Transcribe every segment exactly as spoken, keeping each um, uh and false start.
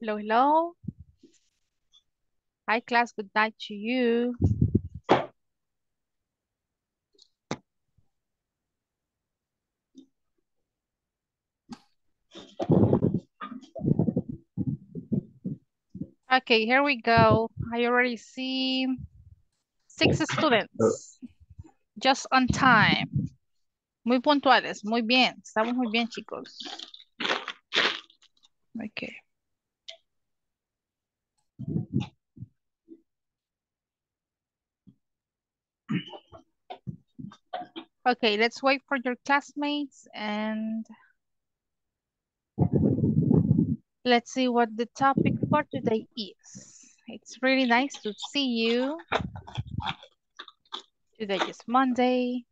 Hello, hello. Hi, class. Good night to you. Okay, here we go. I already see six students just on time. Muy puntuales. Muy bien. Estamos muy bien, chicos. Okay. Okay, let's wait for your classmates and let's see what the topic for today is. It's really nice to see you. Today is Monday.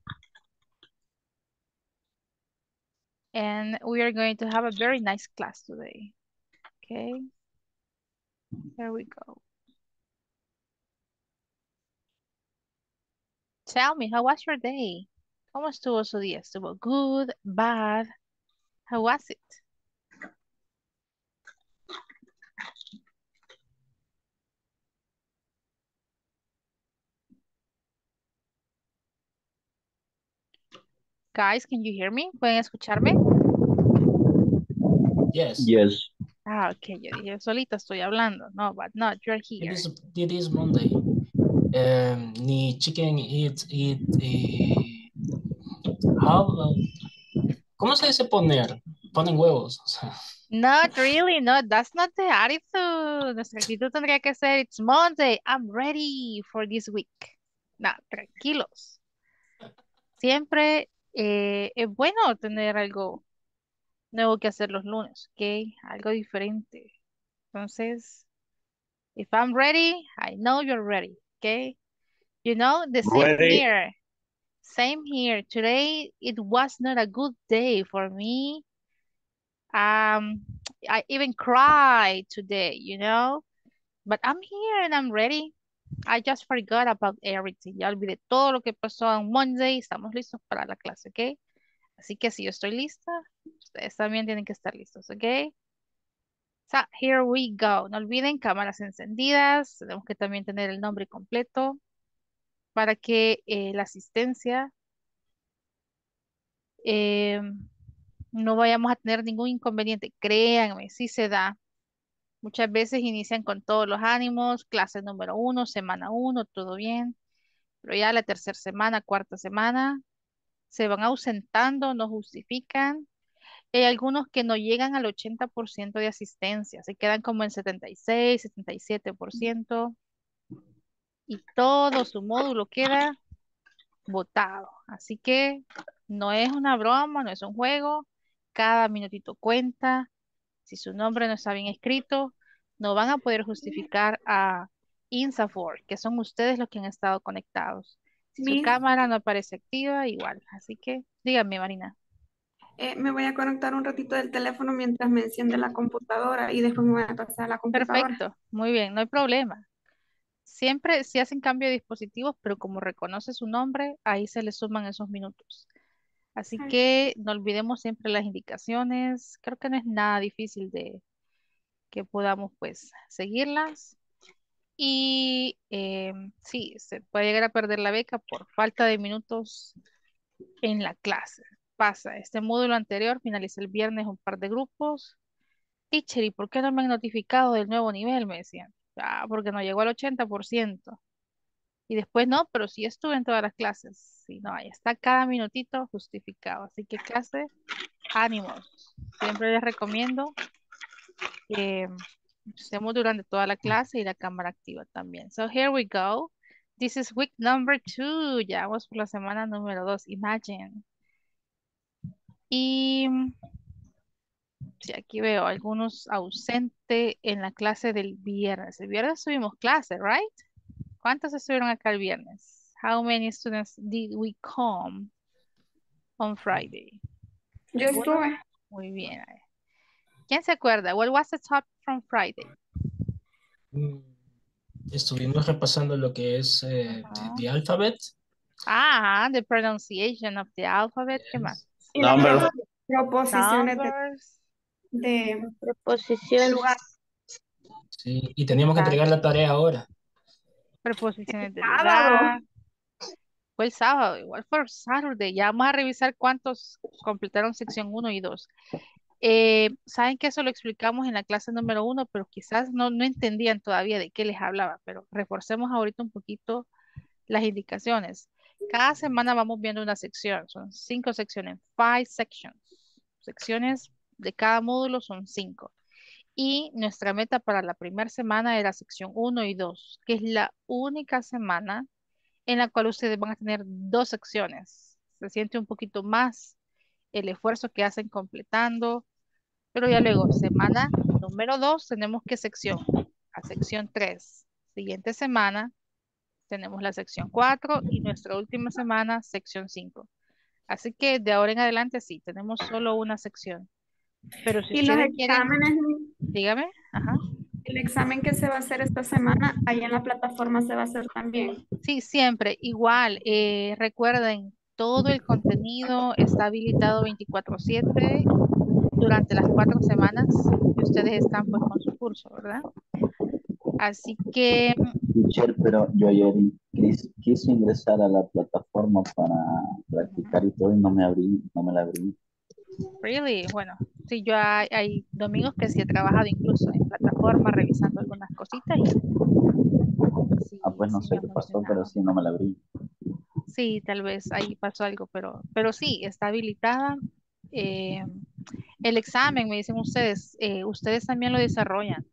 And we are going to have a very nice class today. Okay. Here we go. Tell me, how was your day? ¿Cómo estuvo su día? ¿Estuvo good, bad? How was it? Guys, can you hear me? ¿Pueden escucharme? Yes. Yes. Ah, ok. Yo dije, solita estoy hablando. No, but not. You're here. It is, it is Monday. Um, ni chicken eat, eat, eat. How, uh, ¿cómo se dice poner? Ponen huevos. O sea. Not really, no. That's not the attitude. Nuestra actitud tendría que ser, it's Monday. I'm ready for this week. No, tranquilos. Siempre eh, es bueno tener algo nuevo que hacer los lunes, ¿ok? Algo diferente. Entonces, if I'm ready, I know you're ready, ¿ok? You know, the same ready. Here. Same here. Today, it was not a good day for me. Um, I even cried today, you know? But I'm here and I'm ready. I just forgot about everything. Ya olvidé todo lo que pasó on Monday. Estamos listos para la clase, ¿ok? Así que si yo estoy lista, ustedes también tienen que estar listos, ¿ok? So, here we go. No olviden cámaras encendidas. Tenemos que también tener el nombre completo para que eh, la asistencia eh, no vayamos a tener ningún inconveniente. Créanme, sí se da. Muchas veces inician con todos los ánimos, clase número uno, semana uno, todo bien. Pero ya la tercera semana, cuarta semana, se van ausentando, no justifican. Hay algunos que no llegan al ochenta por ciento de asistencia, se quedan como en setenta y seis, setenta y siete por ciento. Y todo su módulo queda botado. Así que no es una broma, no es un juego. Cada minutito cuenta. Si su nombre no está bien escrito, no van a poder justificar a INSAFORP, que son ustedes los que han estado conectados. Si su cámara no aparece activa, igual. Así que, díganme, Marina. Eh, me voy a conectar un ratito del teléfono mientras me enciende la computadora y después me voy a pasar a la computadora. Perfecto, muy bien, no hay problema. Siempre, si hacen cambio de dispositivos, pero como reconoce su nombre, ahí se le suman esos minutos. Así que no olvidemos siempre las indicaciones. Creo que no es nada difícil de que podamos pues seguirlas. Y eh, sí, se puede llegar a perder la beca por falta de minutos en la clase. Pasa, este módulo anterior finalizó el viernes un par de grupos. Teacher, ¿y por qué no me han notificado del nuevo nivel? Me decían. Ah, porque no llegó al ochenta por ciento. Y después no, pero sí estuve en todas las clases. Sí, no, ahí está cada minutito justificado. Así que clase, ánimos. Siempre les recomiendo que estemos durante toda la clase y la cámara activa también. So here we go. This is week number two. Ya vamos por la semana número dos. Imagine. Y sí, aquí veo algunos ausentes en la clase del viernes. El viernes subimos clase, right? ¿Cuántos estuvieron acá el viernes? How many students did we come on Friday? Yo estuve. Muy bien. ¿Quién se acuerda? What was the topic from Friday? Estuvimos repasando lo que es eh, uh -huh. the, the alphabet. Ah, the pronunciation of the alphabet. Yes. ¿Qué más? Numbers. Proposiciones. Numbers. De, de preposiciones. Sí, y teníamos que entregar la tarea ahora. Preposiciones del sábado. Fue el sábado, igual fue el Saturday. Ya vamos a revisar cuántos completaron sección uno y dos. Eh, Saben que eso lo explicamos en la clase número uno, pero quizás no, no entendían todavía de qué les hablaba, pero reforcemos ahorita un poquito las indicaciones. Cada semana vamos viendo una sección, son cinco secciones, five sections. Secciones de cada módulo son cinco. Y nuestra meta para la primera semana era sección uno y dos, que es la única semana en la cual ustedes van a tener dos secciones. Se siente un poquito más el esfuerzo que hacen completando, pero ya luego, semana número dos, tenemos que sección a sección tres. Siguiente semana, tenemos la sección cuatro y nuestra última semana, sección cinco. Así que de ahora en adelante, sí, tenemos solo una sección. Pero si y los exámenes, quieren... dígame. Ajá. El examen que se va a hacer esta semana, ahí en la plataforma se va a hacer también. Sí, siempre, igual. Eh, recuerden, todo el contenido está habilitado veinticuatro siete durante las cuatro semanas que ustedes están pues con su curso, ¿verdad? Así que... Teacher, pero yo ayer quise ingresar a la plataforma para practicar y todo y no me abrí, no me la abrí. Really, bueno, sí, yo hay, hay domingos que sí he trabajado incluso en plataforma revisando algunas cositas. Y, sí, ah, pues no sí sé qué pasó, pero sí no me la abrí. Sí, tal vez ahí pasó algo, pero, pero sí, está habilitada. Eh, el examen, me dicen ustedes, eh, ustedes también lo desarrollan.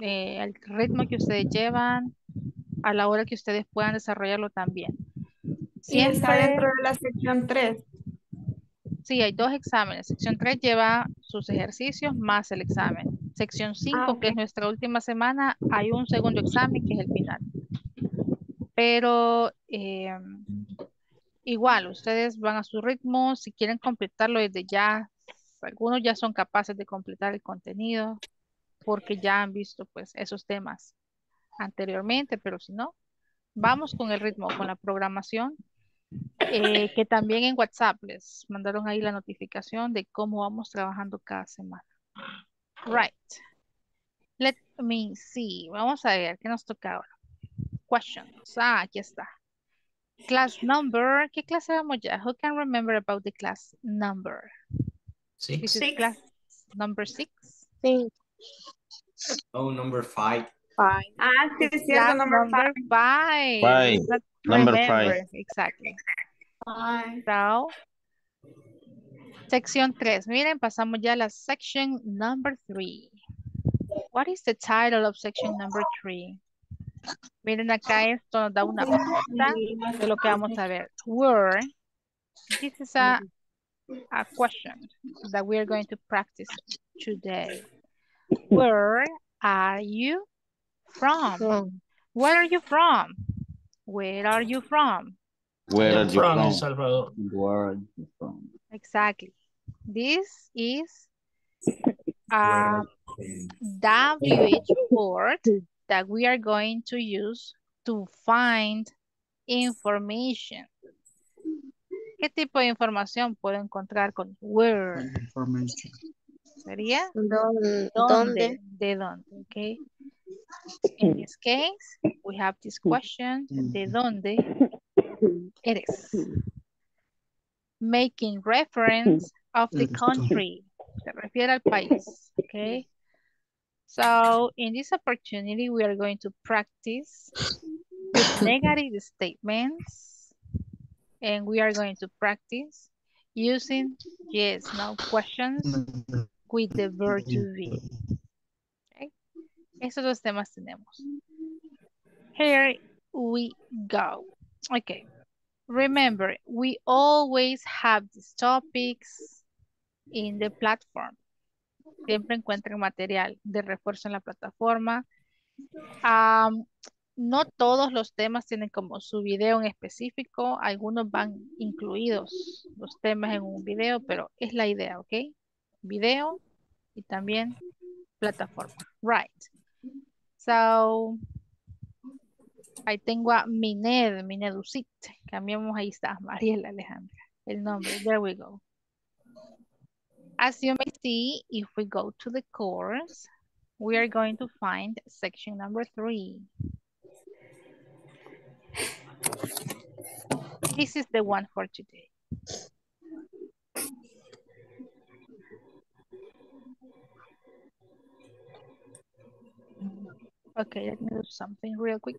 Eh, el ritmo que ustedes llevan, a la hora que ustedes puedan desarrollarlo también. Sí, está dentro de la sección tres. Sí, hay dos exámenes. Sección tres lleva sus ejercicios más el examen. Sección cinco, ah, okay, que es nuestra última semana, hay un segundo examen que es el final. Pero eh, igual, ustedes van a su ritmo. Si quieren completarlo desde ya, algunos ya son capaces de completar el contenido porque ya han visto pues esos temas anteriormente, pero si no, vamos con el ritmo, con la programación. Eh, que también en WhatsApp les mandaron ahí la notificación de cómo vamos trabajando cada semana. Right. Let me see. Vamos a ver qué nos toca ahora. Questions. Ah, aquí está. Class number. ¿Qué clase vamos ya? Who can remember about the class number? Six. This is class number six. Sí. Oh, number five. Five. Ah, sí, sí, class number, number five. Five. Five. Number remember. five. Exactly. Five. So, sección tres. Miren, pasamos ya a la section number three. What is the title of section number three? Miren, acá esto nos da una pista de lo que vamos a ver. Where, this is a, a question that we are going to practice today. Where are you from? Where are you from? Where are you from? Where are you from? From El Salvador. Where are you from? Exactly. This is a W H word that we are going to use to find information. ¿Qué tipo de información puedo encontrar con where? Information. ¿Sería? ¿Dónde? ¿Dónde? ¿De dónde? Okay. In this case, we have this question, ¿de dónde eres? Making reference of the country, se refiere al país, okay? So, in this opportunity, we are going to practice with negative statements, and we are going to practice using yes, no questions with the verb to be. Esos dos temas tenemos. Here we go. Okay. Remember, we always have these topics in the platform. Siempre encuentren material de refuerzo en la plataforma. Um, no todos los temas tienen como su video en específico. Algunos van incluidos los temas en un video, pero es la idea, ¿ok? Video y también plataforma. Right. So, ahí tengo a Mined, Mineducit. Cambiamos, ahí está, Mariela Alejandra. El nombre, there we go. As you may see, if we go to the course, we are going to find section number three. This is the one for today. Okay, let me do something real quick.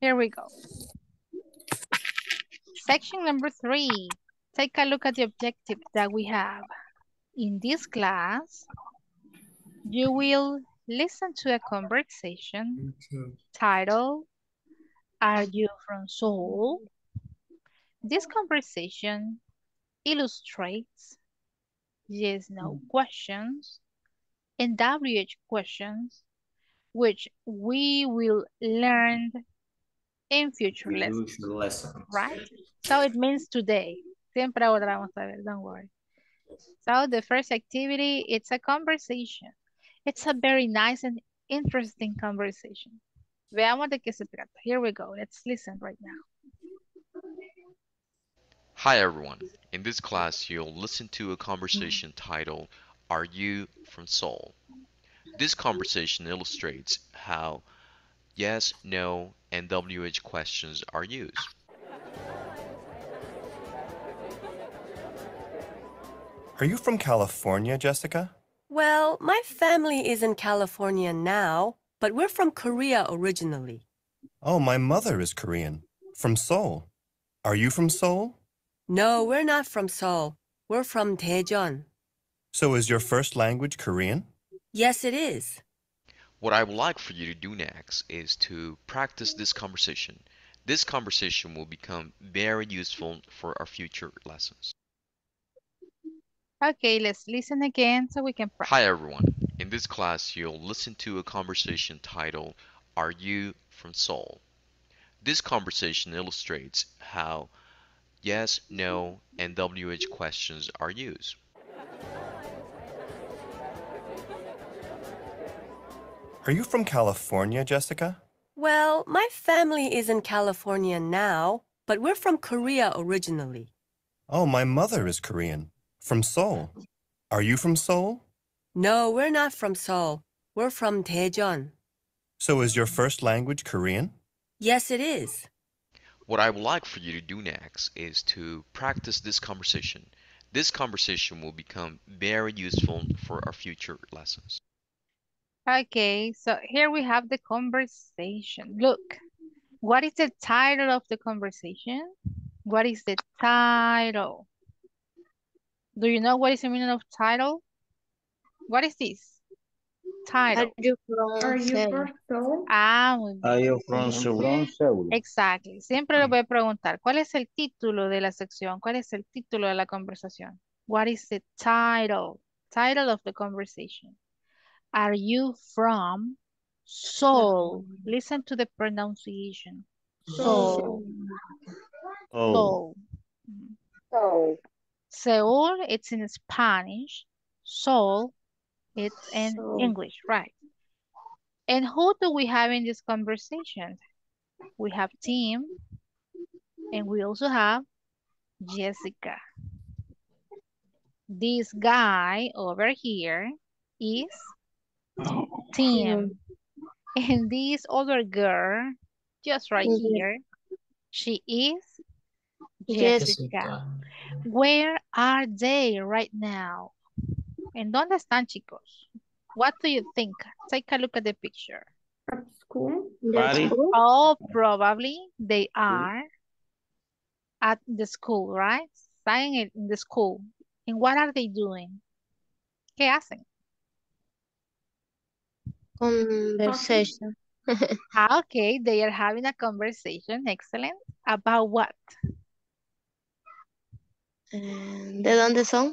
Here we go. Section number three. Take a look at the objective that we have. In this class, you will listen to a conversation titled, "Are you from Seoul?" This conversation illustrates yes, no questions and W H questions, which we will learn in future lessons, lessons, right? So it means today. Siempre ahora vamos a ver, don't worry. So the first activity, it's a conversation. It's a very nice and interesting conversation. Veamos de qué se trata. Here we go. Let's listen right now. Hi, everyone. In this class, you'll listen to a conversation titled, "Are you from Seoul?" This conversation illustrates how yes, no, and W H questions are used. Are you from California, Jessica? Well, my family is in California now, but we're from Korea originally. Oh, my mother is Korean, from Seoul. Are you from Seoul? No, we're not from Seoul. We're from Daejeon. So is your first language Korean? Yes, it is. What I would like for you to do next is to practice this conversation. This conversation will become very useful for our future lessons. Okay, let's listen again so we can practice. Hi, everyone. In this class, you'll listen to a conversation titled, "Are you from Seoul?" This conversation illustrates how yes, no, and W H questions are used. Are you from California, Jessica? Well, my family is in California now, but we're from Korea originally. Oh, my mother is Korean, from Seoul. Are you from Seoul? No, we're not from Seoul. We're from Daejeon. So is your first language Korean? Yes, it is. What I would like for you to do next is to practice this conversation. This conversation will become very useful for our future lessons. Okay, so here we have the conversation. Look, what is the title of the conversation? What is the title? Do you know what is the meaning of title? What is this? Title. Are you from, Are you from Seoul? Ah, muy bien. Are you from Seoul? Exactly. Siempre le voy a preguntar, ¿cuál es el título de la sección? ¿Cuál es el título de la conversación? What is the title? Title of the conversation. Are you from Seoul? Listen to the pronunciation. Seoul. Seoul. Seoul. Seoul, it's in Spanish. Seoul, it's in Seoul. English, right? And who do we have in this conversation? We have Tim, and we also have Jessica. This guy over here is Tim, and this other girl just right here, she is Jessica. Jessica. Where are they right now? ¿En dónde están, chicos? What do you think? Take a look at the picture. At school? School? Oh, probably they are at the school, right? Staying in the school. And what are they doing? ¿Qué hacen? Conversation. Okay, they are having a conversation. Excellent. About what? ¿De dónde son?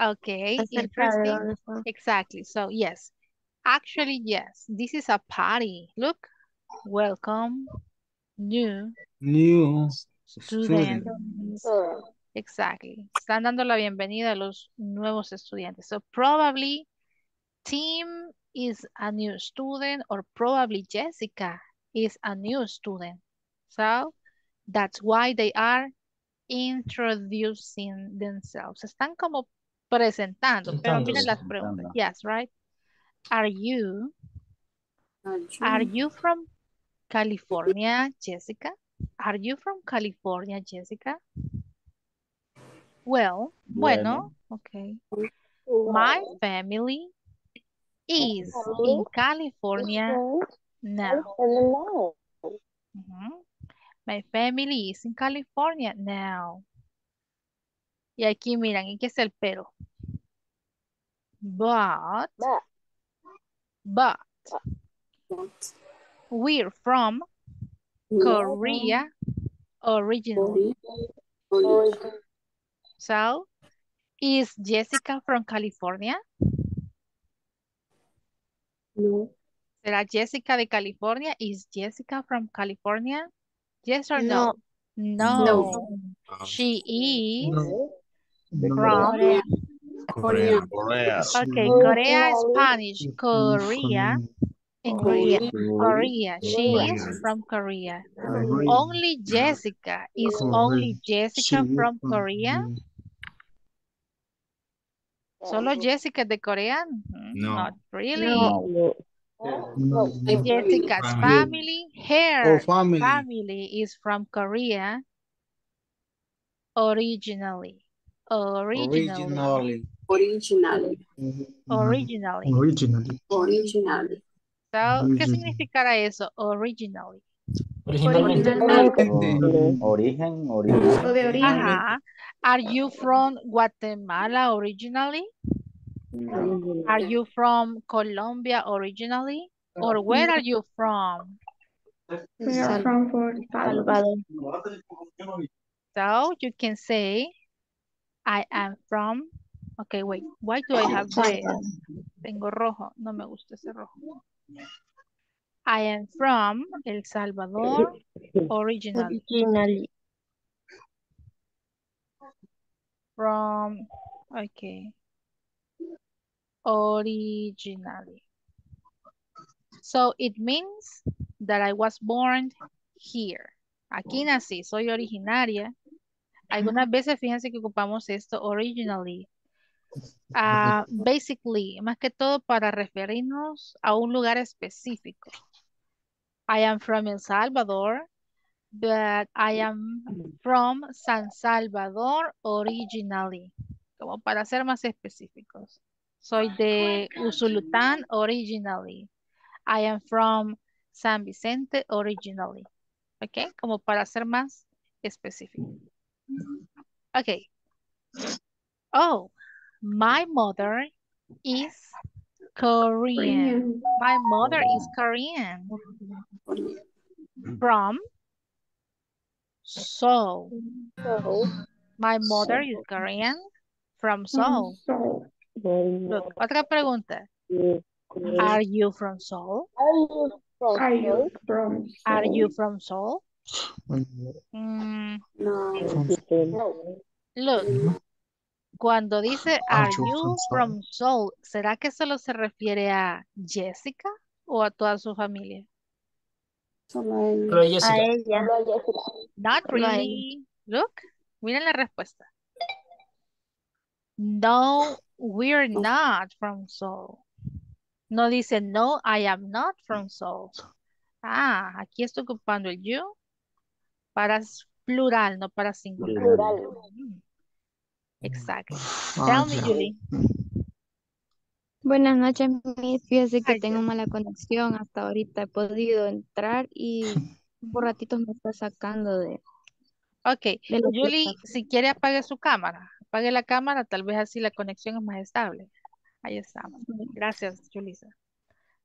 Okay, interesting. Exactly. So, yes. Actually, yes. This is a party. Look. Welcome. New. New. Students. Students. Exactly. Están dando la bienvenida a los nuevos estudiantes. So, probably, Tim is a new student, or probably Jessica is a new student. So, that's why they are introducing themselves. Están como presentando, están pero miren las preguntas. Yes, right? Are you, are you from California, Jessica? Are you from California, Jessica? Well, bueno, okay. My family is in California now. Uh-huh. My family is in California now. Y aquí miran, ¿y qué es el pero? But, but, but we're from Korea originally. So, is Jessica from California? No. ¿Será Jessica de California? Is Jessica from California? Yes or no? No. no. no. She is no. from Korea. Korea. Korea. Okay, Korea is Spanish. Korea. In Korea. Korea. She is from Korea. Korea. Only Jessica. Is Korea. Only Jessica she from Korea? Solo Jessica de Korea? No. Not really. No. No. Jessica's family, her oh, family. family is from Korea originally. Originally. Originally. Originally. Originally. Originally. So, originally. ¿Qué significará eso? Originally. Originally. Origen, origen. Ajá. Are you from Guatemala originally? No. Are you from Colombia originally? Or where are you from? We are from Salvador. So you can say, I am from... Okay, wait. Why do I have this? Tengo rojo. No me gusta ese rojo. I am from El Salvador originally. Originally. From... Okay. Originally. So it means that I was born here. Aquí nací, soy originaria. Algunas veces fíjense que ocupamos esto originally. Uh, basically, más que todo para referirnos a un lugar específico. I am from El Salvador, but I am from San Salvador originally. Como para ser más específicos. Soy de Usulután originally. I am from San Vicente originally. Okay, como para ser más específico. Okay. Oh, my mother is Korean. My mother is Korean. From Seoul. My mother is Korean from Seoul. Look, otra pregunta. Are you from Seoul? Are you from Seoul? Are you from Seoul? Mm. No. Look, cuando dice are you from Seoul, ¿será que solo se refiere a Jessica o a toda su familia? Pero a ella. Not really. Look, miren la respuesta. No, we're not from Seoul. No dice, no, I am not from Seoul. Ah, aquí estoy ocupando el you para plural, no para singular. Plural. Exacto. Ah, Tell me, Julie. Buenas noches, Miss. Fíjese que Ay, tengo Dios. mala conexión. Hasta ahorita he podido entrar y por ratitos me está sacando de... Ok, de Julie, si quiere apague su cámara. Apague la cámara, tal vez así la conexión es más estable. Ahí estamos. Gracias, Julissa.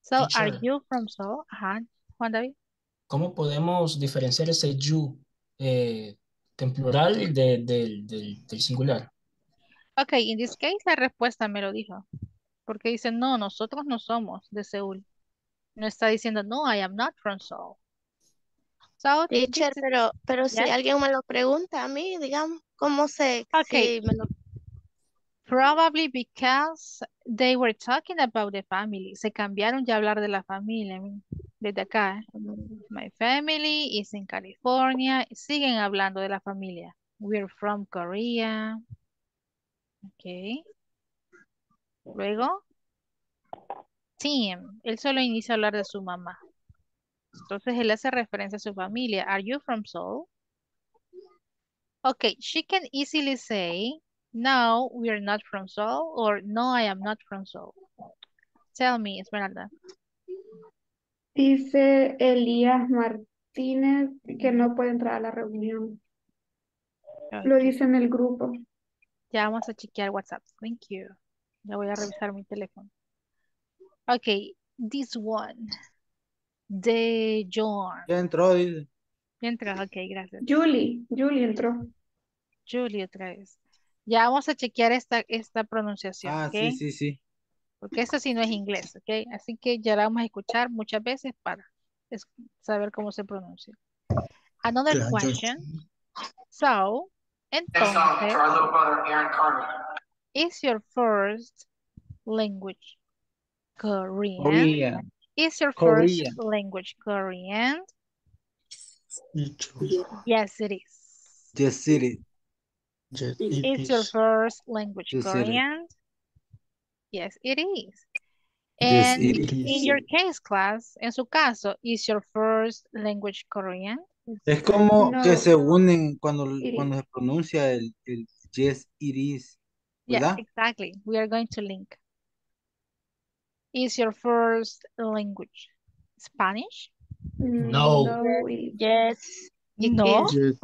So, teacher, are you from Seoul? Ajá, Juan David. ¿Cómo podemos diferenciar ese you eh, en plural de, de, de, del singular? Ok, in this case la respuesta me lo dijo. Porque dice, no, nosotros no somos de Seúl. No está diciendo, no, I am not from Seoul. So, teacher, dice, pero, pero si yes? alguien me lo pregunta a mí, digamos. ¿Cómo se? Okay. Si me lo... Probably because they were talking about the family. Se cambiaron ya a hablar de la familia. Desde acá. My family is in California. Siguen hablando de la familia. We're from Korea. Okay. Luego, team. Él solo inicia a hablar de su mamá. Entonces, él hace referencia a su familia. Are you from Seoul? Okay, she can easily say, no, we are not from Seoul, or no, I am not from Seoul. Tell me, Esmeralda. Dice Elías Martínez que no puede entrar a la reunión. Okay. Lo dice en el grupo. Ya vamos a chequear WhatsApp. Thank you. Ya voy a revisar mi teléfono. Okay, this one. Daejeon. Ya entró, dice. Ya entró, ok, gracias. Julie, Julie entró. Julie otra vez. Ya vamos a chequear esta, esta pronunciación. Ah, ¿okay? sí, sí, sí. Porque eso sí no es inglés, ok. Así que ya la vamos a escuchar muchas veces para saber cómo se pronuncia. Another yeah, question. So, entonces, is your first language Korean? Korean. Is your Korean. first language Korean? Yes, it is. Yes, it is. Yes, it is. Is your first language yes, Korean? Yes, it is. And yes, it is. In your case, class, en su caso, is your first language Korean? Es como no. que se unen cuando, cuando se pronuncia el, el yes, it is. ¿Verdad? Yes, exactly. We are going to link. Is your first language Spanish? No. no. Yes. No. Yes.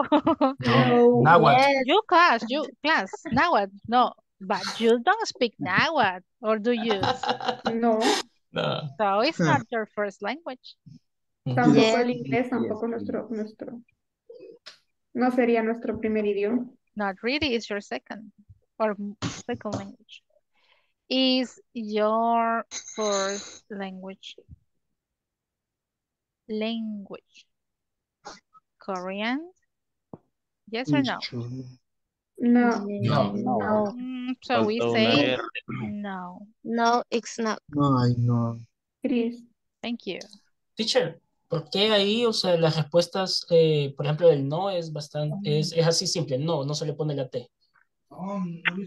no. Now what? Yes. You class, you class. Now what? No. But you don't speak Nahuatl, or do you? No. no. So it's not your first language. Tampoco yes. el inglés, tampoco yes. nuestro, nuestro. No sería nuestro primer idioma. Not really, it's your second, or second language. Is your first language? Language. Korean? Yes or no? No. No. no. no. Mm, so we say no. No, it's not. No, I know. It is. Thank you. Teacher, ¿por qué ahí, o sea, las respuestas, eh, por ejemplo, el no es bastante, mm-hmm. es, es así simple, no, no se le pone la T? Oh,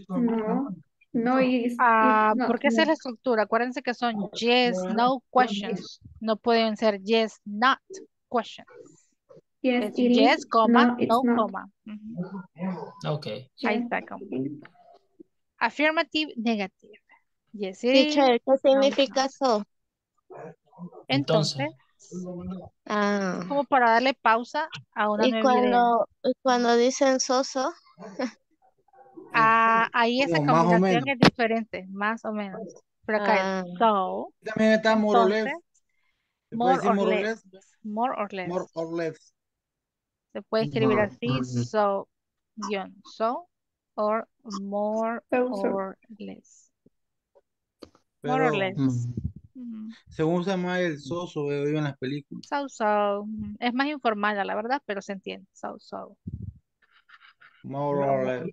no, no es. Ah, no, porque no. esa es la estructura, acuérdense que son yes, no questions, no pueden ser yes, not questions. Yes, it yes, is. comma, no, no comma. Mm-hmm. Okay. Ahí está, comma. Affirmative, negative. Yes, it Teacher, is. ¿Qué significa eso? Entonces, Entonces ah, como para darle pausa a una. Y cuando, cuando dicen soso. ah, ahí esa como combinación es diferente, más o menos. Pero acá ah. es so. También está more or less. More or less. More or less. More or less. Se puede escribir así, so, guión, so, or more or less. Pero, more or less. Mm-hmm. Se usa más el so-so, veo yo en las películas. So-so. Es más informal, la verdad, pero se entiende. So-so. More or less.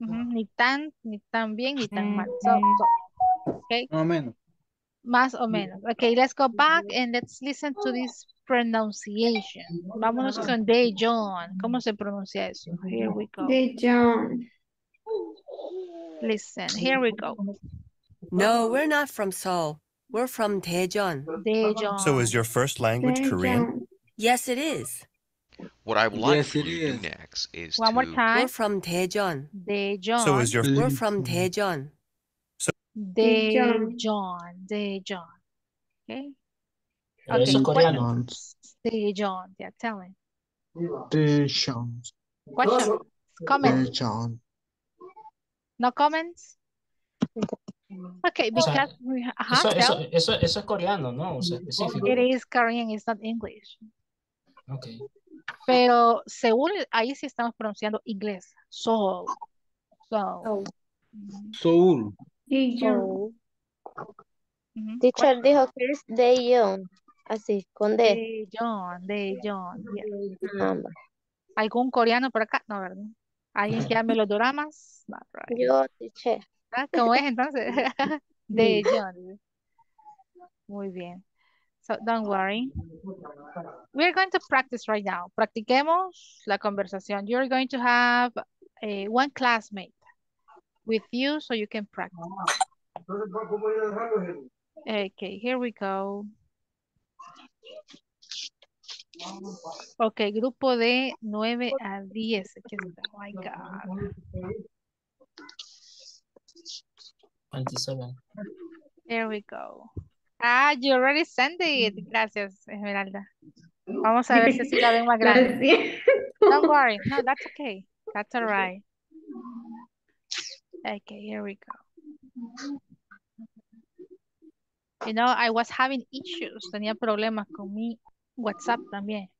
Mm-hmm. Ni tan, ni tan bien, ni tan mal. So-so. Okay. Más o menos. Más o menos. Okay, let's go back and let's listen to this pronunciation. Vámonos con Daejeon. ¿Cómo se pronuncia eso? Here we go. Daejeon. Listen, here we go. No, we're not from Seoul. We're from Daejeon. Daejeon. So is your first language Daejeon. Korean? Yes, it is. What I would like yes, to do next is One to... more time. We're from Daejeon. Daejeon. So is your... We're from Daejeon. So... Daejeon. Daejeon. Okay? Okay, Daejeon. Daejeon. Yeah, tell me. Daejeon. Questions? Comments? Daejeon. No comments? Okay, because o sea, we have eso, eso, eso, eso es coreano, ¿no? O sea, específico. It is Korean, it's not English. Okay. Pero según ahí sí estamos pronunciando inglés. Seoul. Seoul. Seoul. Seoul. Teacher dijo que es Daejeon. Así, con D. Daejeon, Daejeon. Yeah. ¿Algún coreano por acá? No, ¿verdad? ¿Alguien que ame los doramas? Not right. Yo, teacher. ¿Cómo es entonces? Daejeon. Muy bien. So don't worry. We're going to practice right now. Practiquemos la conversación. You're going to have a, one classmate with you so you can practice. Okay, here we go. Okay, grupo de nueve a diez. Aquí está. Oh my God. twenty-seven. There we go. Ah, you already sent it. Gracias, Esmeralda. Vamos a ver si así la ven más grande. Don't worry. No, that's okay. That's all right. Okay, here we go. You know, I was having issues. Tenía problemas con mi WhatsApp también.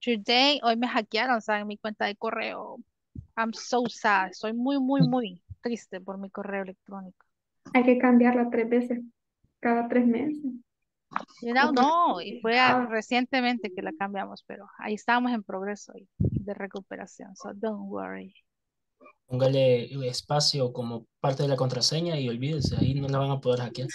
Today, hoy me hackearon, ¿saben? Mi cuenta de correo. I'm so sad. Soy muy, muy, muy triste por mi correo electrónico. Hay que cambiarla tres veces, cada tres meses. You know, no, y fue ah. recientemente que la cambiamos, pero ahí estábamos en progreso de recuperación. So don't worry. Póngale espacio como parte de la contraseña y olvídese, ahí no la van a poder hackear.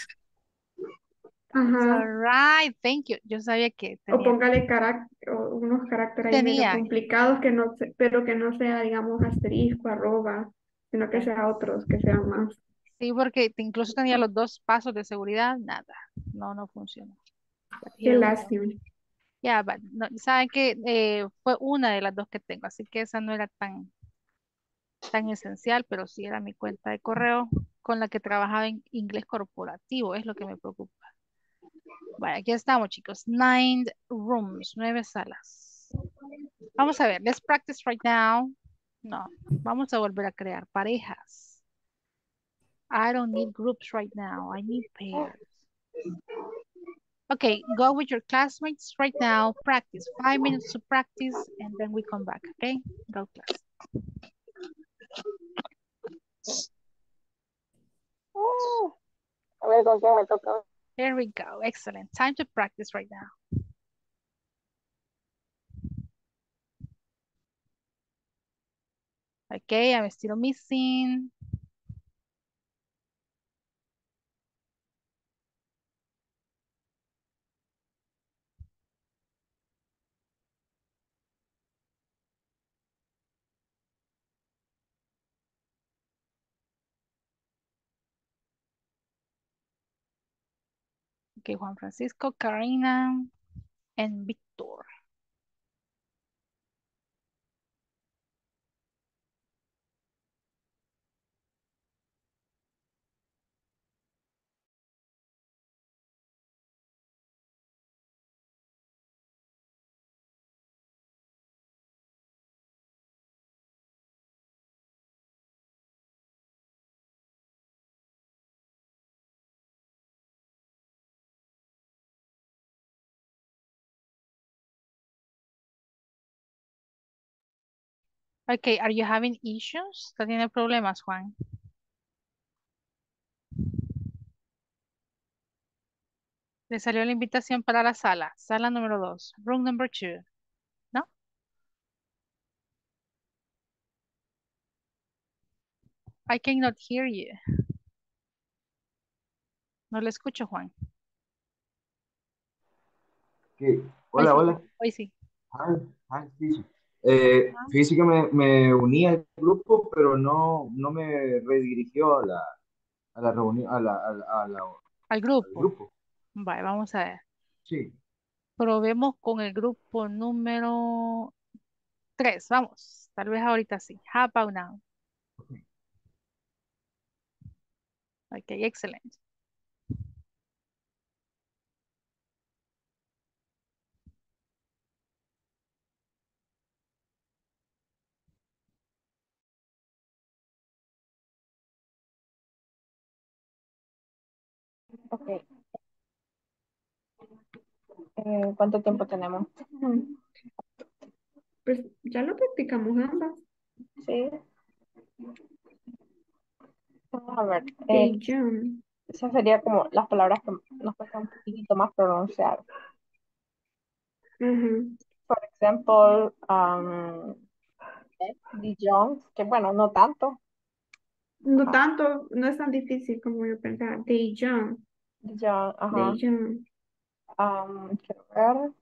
Ajá. All right, thank you. Yo sabía que tenía. O póngale carácter, o unos caracteres ahí medio complicados, que no, pero que no sea, digamos, asterisco, arroba, sino que sea otros, que sean más. Sí, porque incluso tenía los dos pasos de seguridad, nada, no, no funcionó. Qué lástima. Ya, no, saben que eh, fue una de las dos que tengo, así que esa no era tan... tan esencial, pero sí era mi cuenta de correo con la que trabajaba en inglés corporativo, es lo que me preocupa. Bueno, aquí estamos, chicos. Nine rooms, nueve salas. Vamos a ver, let's practice right now. No, vamos a volver a crear parejas. I don't need groups right now, I need pairs. Okay, go with your classmates right now, practice. Five minutes to practice and then we come back, okay? Go class. There we go. Excellent. Time to practice right now. Okay, I'm still missing. Okay, Juan Francisco, Karina, and Victor. Okay, are you having issues? ¿Está teniendo problemas, Juan? Le salió la invitación para la sala. Sala número dos. Room number two. ¿No? I cannot hear you. No le escucho, Juan. Okay. Hola, hoy sí. hola. Hoy sí. Hi, hi, Eh, uh-huh. Fíjese que me, me uní al grupo, pero no, no me redirigió a la, a la reunión, a la, a la, a la, al grupo. Al grupo. Vale, vamos a ver. Sí. Probemos con el grupo número tres, vamos. Tal vez ahorita sí. How about now? Okay, okay, excelente. Ok. Eh, ¿Cuánto tiempo tenemos? Pues ya lo practicamos ambas. Sí. Vamos a ver. Eh, esa sería como las palabras que nos cuesta un poquito más pronunciar. Uh-huh. Por ejemplo, um, Daejeon, que bueno, no tanto. No ah. tanto, no es tan difícil como yo pensaba. Daejeon. Daejeon, ajá. Daejeon. Um, quiero ver.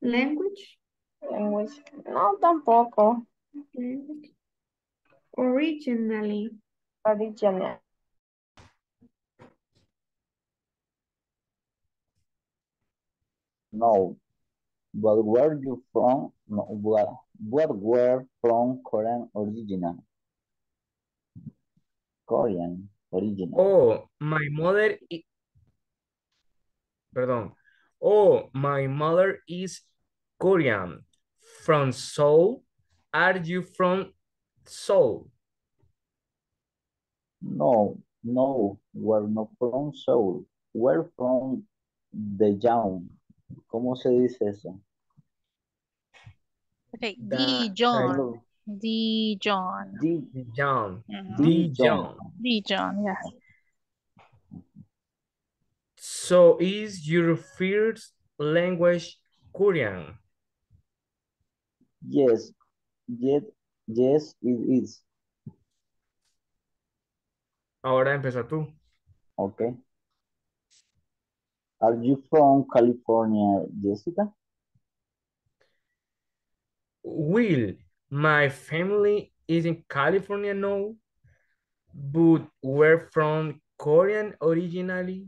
Language. Language. No, tampoco. Language. Originally. Originally. No. But where you from? No, where, where were from Korean original? Korean original. Oh, my mother. I Pardon. Oh, my mother is Korean from Seoul. Are you from Seoul? No, no, we're not from Seoul. We're from Daejeon. ¿Cómo se dice eso? Okay, Daejeon. Daejeon. Daejeon. Daejeon. Daejeon, yes. So is your first language Korean? Yes, yes, yes, it is. Ahora empieza tú. Okay. Are you from California, Jessica? Well, my family is in California now, but we're from Korean originally.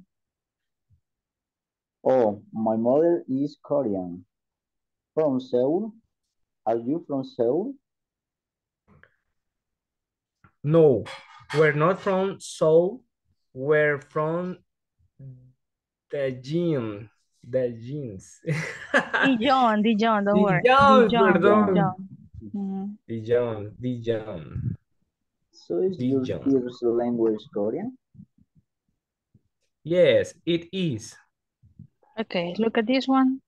Oh, my mother is Korean. From Seoul? Are you from Seoul? No, we're not from Seoul. We're from Daejeon, Daejeon. Daejeon, Daejeon, don't worry. Daejeon, Daejeon. Daejeon, Daejeon. So is your first language Korean? Yes, it is. Okay, look at this one.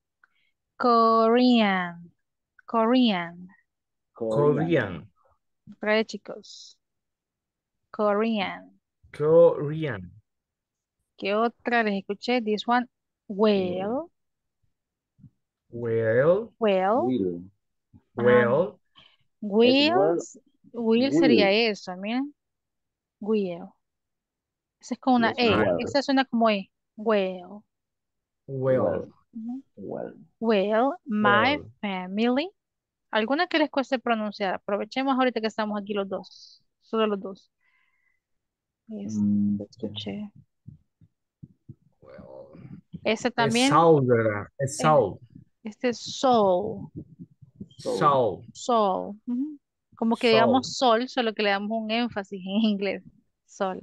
Korean, Korean. Korean. Right, chicos. Korean. Korean. ¿Qué otra les escuché? This one. Well. Well. Well. Will. Well. Will. Will sería eso, miren. Will. Esa es como una E. Esa suena como E. Well. Well. Well. Well. My family. ¿Alguna que les cueste pronunciar? Aprovechemos ahorita que estamos aquí los dos. Solo los dos. Escuché. Ese también. Es Seoul, ¿verdad? Es Seoul. Este es Seoul. Seoul. Seoul. Uh-huh. Como que Seoul. Digamos sol, solo que le damos un énfasis en inglés. Sol.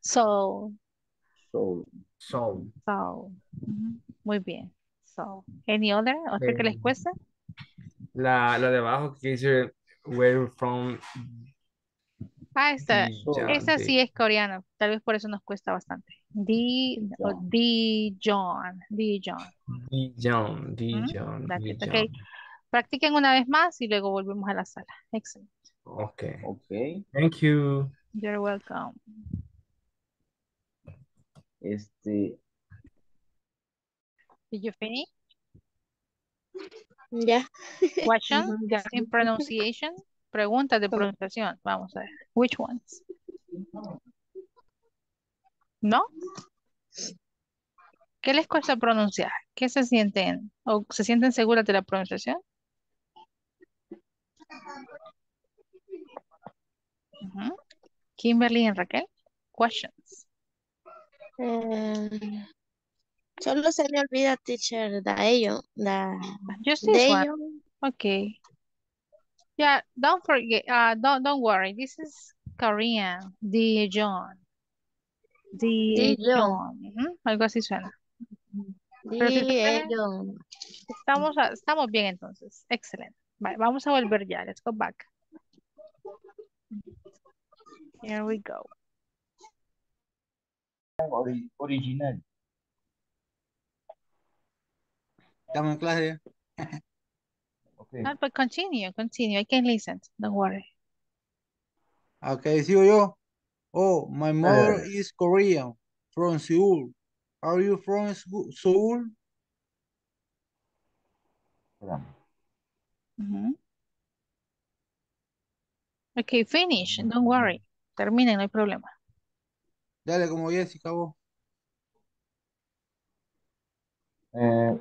Seoul. Seoul. Seoul. Seoul. Uh-huh. Muy bien. Seoul. Any other? ¿Otra eh, que les cuesta? La, la de abajo que dice where from. Ah, esta, esta sí es coreana. Tal vez por eso nos cuesta bastante. D, oh, Daejeon, Daejeon. Daejeon, Daejeon, Daejeon. Okay. Practiquen una vez más y luego volvemos a la sala. Excelente. Okay. Okay. Thank you. You're welcome. Este. Did you finish? Yeah. Question? In pronunciation? Preguntas de pronunciación. Vamos a ver. Which ones? ¿No? ¿Qué les cuesta pronunciar? ¿Qué se sienten? ¿O se sienten seguras de la pronunciación? Uh-huh. Kimberly y Raquel. Questions. Um, solo se me olvida, teacher, Daejeon. Just this one. Okay. Yeah, don't forget, uh, don't, don't worry. This is Korean. Daejeon. Daejeon. Uh-huh. Algo así suena. Daejeon. Estamos, estamos bien entonces. Excelente. Vale, vamos a volver ya. Let's go back. Here we go. Original. Estamos en clase. No, but continue, continue. I can listen. Don't worry. Okay, sigo yo. Oh, my mother uh, is Korean from Seoul. Are you from Seoul? Mm-hmm. Okay, finish. Don't worry. Terminen, no hay problema. Dale, como Jessica, vos. Uh,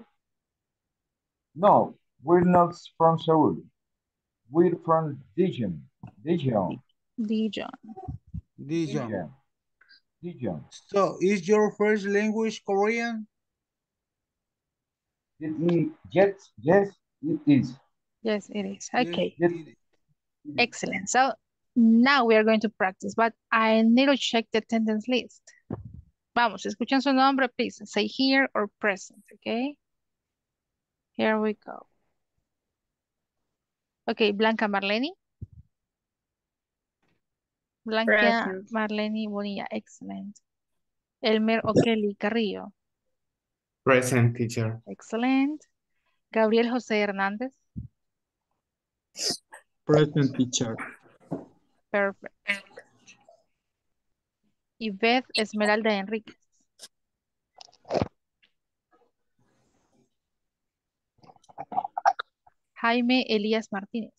no, we're not from Seoul. We're from Daejeon. Daejeon. Daejeon. Daejeon. Daejeon. So, is your first language Korean? It is, yes, yes, it is. Yes, it is. Okay. Yes, it is. Excellent. So, now we are going to practice, but I need to check the attendance list. Vamos, escuchen su nombre, please. Say here or present, okay? Here we go. Okay, Blanca Marlene. Blanca present. Marlene Bonilla, excellent. Elmer O'Kelly Carrillo. Present, teacher. Excellent. Gabriel José Hernández. Present, teacher. Perfect. Yvette Esmeralda Enriquez. Jaime Elías Martínez.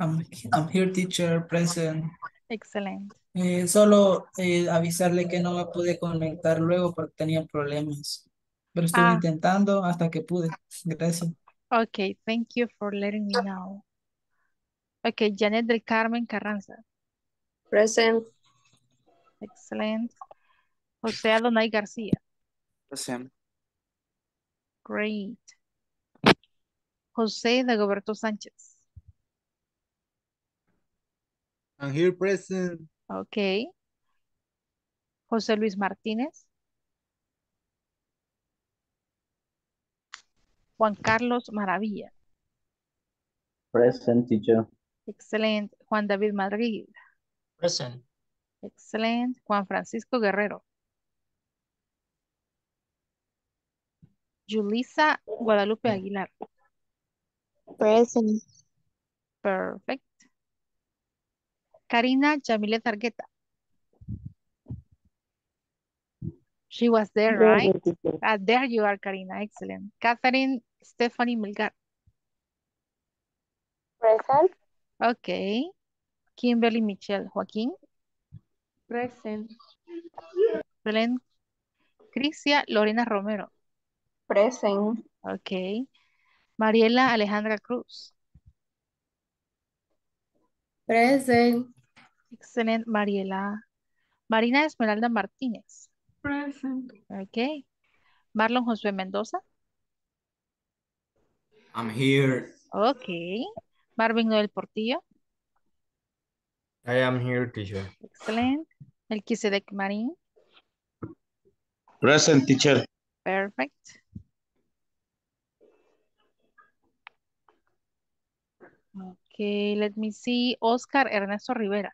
I'm, I'm here, teacher, present. Excellent. Eh, solo eh, avisarle que no me pude conectar luego porque tenía problemas. Pero estoy ah. intentando hasta que pude. Gracias. Okay, thank you for letting me know. Okay, Janet del Carmen Carranza. Present. Excellent. José Adonai García. Present. Great. José Dagoberto Sánchez. I'm here, present. Okay. José Luis Martínez. Juan Carlos Maravilla. Present, teacher. Excellent. Juan David Madrid. Present. Excellent. Juan Francisco Guerrero. Yulisa Guadalupe Aguilar. Present. Perfect. Karina Yamilet Argueta. She was there, right? Ah, there you are, Karina. Excellent. Catherine Stephanie Melgar. Present. Okay. Kimberly Michelle Joaquín. Present. Present. Crisia Lorena Romero. Present. Okay. Mariela Alejandra Cruz. Present. Excellent, Mariela. Marina Esmeralda Martínez. Present. Okay. Marlon Josué Mendoza. I'm here. Okay. Marvin Noel Portillo. I am here, teacher. Excellent. Melquisedec Marín. Present, teacher. Perfect. Okay, let me see. Oscar Ernesto Rivera.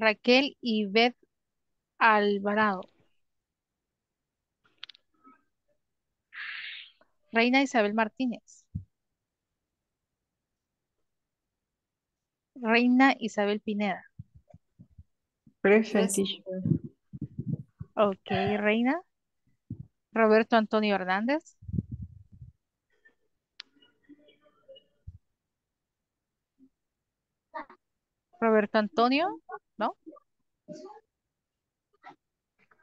Raquel Yvette Alvarado. Reina Isabel Martínez. Reina Isabel Pineda. Present. Ok, Reina. Roberto Antonio Hernández. Roberto Antonio, ¿no?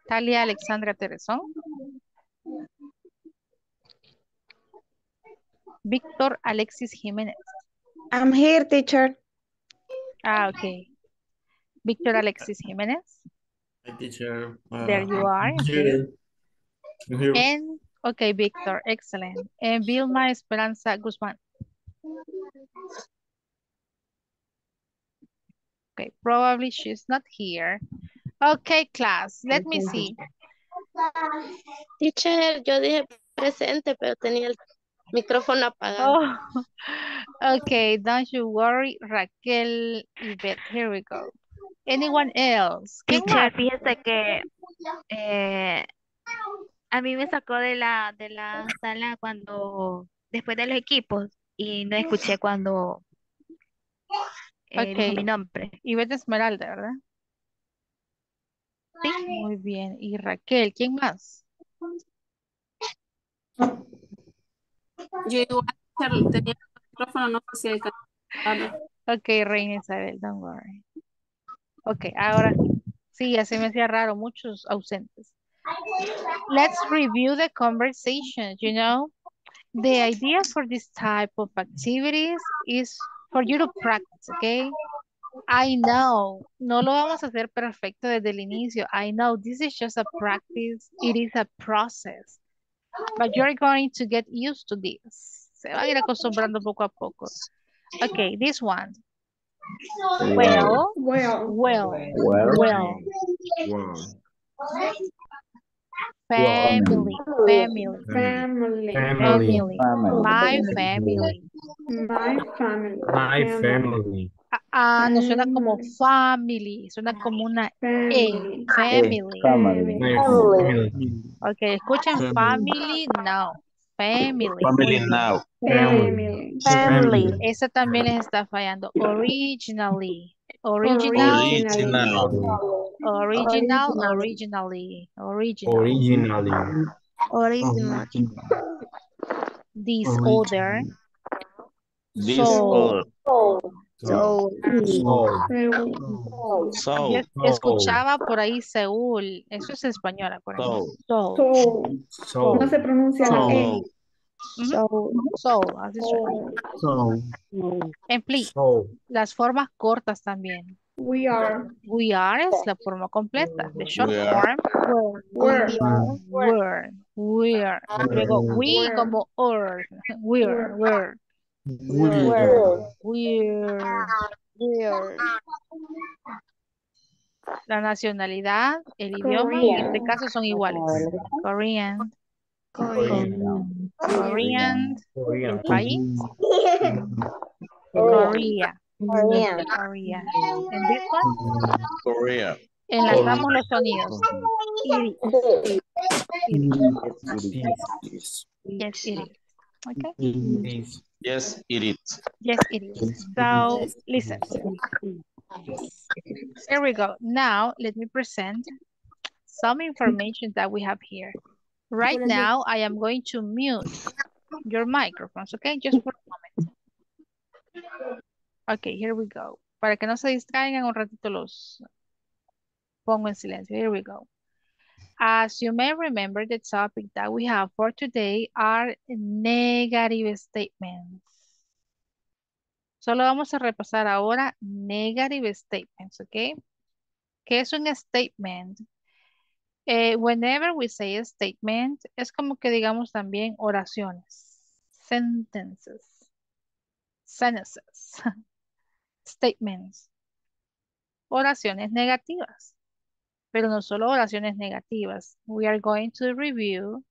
Talia Alexandra Terezón. Víctor Alexis Jiménez. I'm here, teacher. Ah, okay. Victor Alexis Jimenez. Hi, teacher. Uh, there you are. Here. Here. And, okay, Victor, excellent. And Vilma Esperanza Guzmán. Okay, probably she's not here. Okay, class, let me see. Teacher, yo dije presente, pero tenía el micrófono apagado. Oh. Okay, don't you worry, Raquel Yvette. Here we go. Anyone else? Teacher, fíjese que eh, a mí me sacó de la, de la sala cuando, después de los equipos, y no escuché cuando eh, okay. mi nombre. Yvette Esmeralda, ¿verdad? Sí. Muy bien. Y Raquel, ¿quién más? Yo igual tenía el micrófono, no sé si alcanzaba. Ok, Reina Isabel, don't worry. Ok, ahora Sí, así me hacía raro, muchos ausentes. Let's review the conversation, you know. The idea for this type of activities is for you to practice, okay? I know. No lo vamos a hacer perfecto desde el inicio. I know this is just a practice. It is a process. But you're going to get used to this. Se va a ir acostumbrando poco a poco. Okay, this one. Well, well, well, well. well. Family, family, family, family, my family, my family, my family. Ah, no suena como family, suena como una E. Family. Okay, escuchen family now. Family. Family now. Family. Family. Esa también les está fallando. Originally. Original. Original. Original. Originally. Original. Originally. Original. Disorder. Disorder. So, so, so, escuchaba por ahí Seúl, eso es española por ahí. So, so, so, no se pronuncia la E. So, so, así suena. So, and please, so. Las formas cortas también. We are. We are es la forma completa. The short we form. Were. Were. Were. Luego, we como or. We're. We're. Weird. Weird. Weird. La nacionalidad, el idioma, Korean. En este caso son iguales. Korean. Korean. Korean. Korean. País. Korea. Korea. Korea. ¿En this one? Korea. Enlazamos los sonidos. It is. Yes, it is. Okay. It is. Yes, it is. Yes, it is. So, listen. Here we go. Now, let me present some information that we have here. Right now, I am going to mute your microphones, okay? Just for a moment. Okay, here we go. Para que no se distraigan un ratito los pongo en silencio. Here we go. As you may remember, the topic that we have for today are negative statements. Solo vamos a repasar ahora negative statements, okay? ¿Qué es un statement? Eh, whenever we say a statement, es como que digamos también oraciones, sentences, sentences, statements, oraciones negativas. Pero no solo oraciones negativas. We are going to review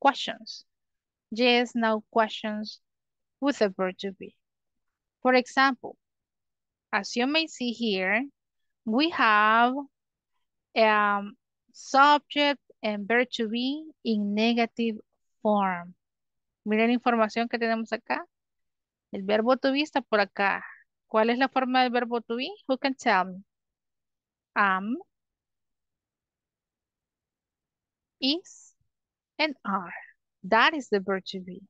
questions. Yes, no questions with the verb to be. For example, as you may see here, we have um, subject and verb to be in negative form. Miren la información que tenemos acá. El verbo to be está por acá. ¿Cuál es la forma del verbo to be? Who can tell me? Am. Um, Is and are. That is the verb to be.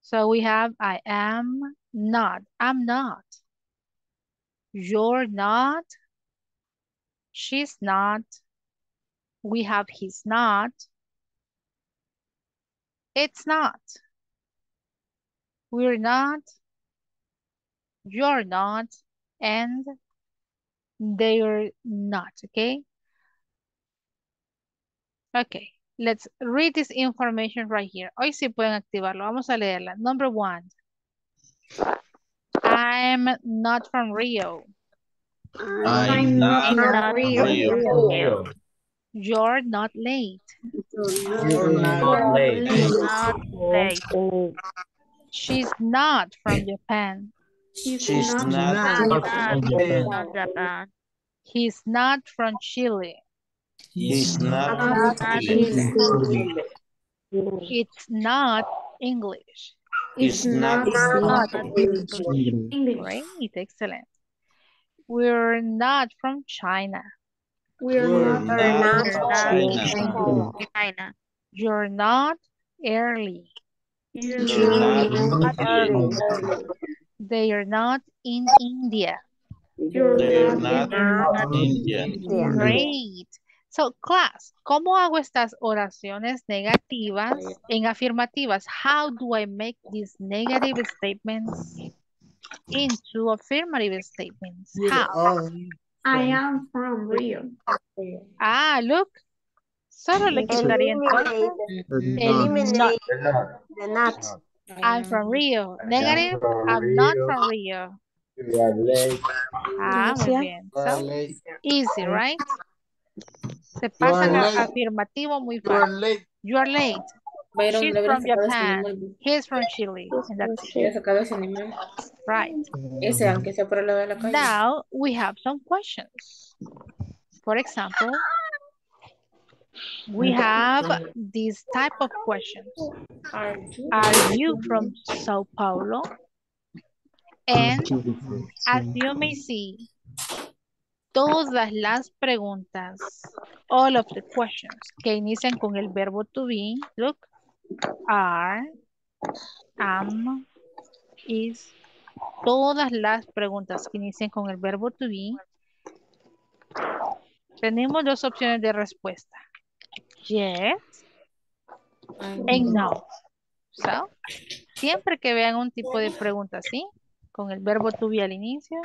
So we have I am not. I'm not. You're not. She's not. We have he's not. It's not. We're not. You're not. And they're not. Okay? Okay, let's read this information right here. Hoy sí pueden activarlo. Vamos a leerla. Number one. I'm not from Rio. I'm, I'm not, not from Rio. Rio. Rio. You're not late. You're, You're not, not late. late. Not late. Oh. She's not from Japan. She's, She's not, not, not from Japan. Not Japan. He's not from Chile. He's not English. It's not English. It's not, not, not English. English. Great, excellent. We're not from China. We're, We're not, not from China. China. China. You're not early. You're, You're not, not early. early. They are not in India. You're, You're not, not Indian. Indian. Great. So, class, ¿cómo hago estas oraciones negativas en afirmativas? How do I make these negative statements into affirmative statements? How? I am from Rio. Ah, look. Solo le quitaría entonces. Eliminate the not. I'm from Rio. Negative, I'm not from Rio. You are late. Ah, muy bien. So, easy, right? Se pasan al afirmativo muy fácil. You are late. She's from Japan. He's from Chile. Right. Now we have some questions. For example, we have these type of questions. Are you from Sao Paulo? And as you may see, todas las preguntas, all of the questions que inician con el verbo to be, look, are, am, is, todas las preguntas que inician con el verbo to be, tenemos dos opciones de respuesta. Yes and no. So, siempre que vean un tipo de pregunta así, con el verbo to be al inicio,